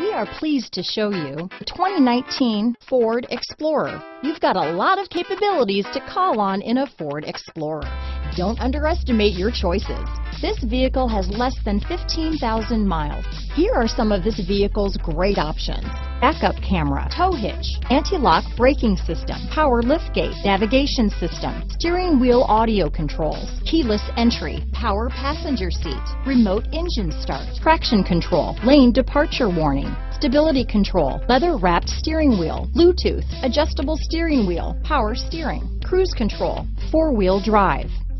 We are pleased to show you the 2019 Ford Explorer. You've got a lot of capabilities to call on in a Ford Explorer. Don't underestimate your choices. This vehicle has less than 15,000 miles. Here are some of this vehicle's great options: backup camera, tow hitch, anti-lock braking system, power liftgate, navigation system, steering wheel audio controls, keyless entry, power passenger seat, remote engine start, traction control, lane departure warning, stability control, leather-wrapped steering wheel, Bluetooth, adjustable steering wheel, power steering, cruise control, four-wheel drive,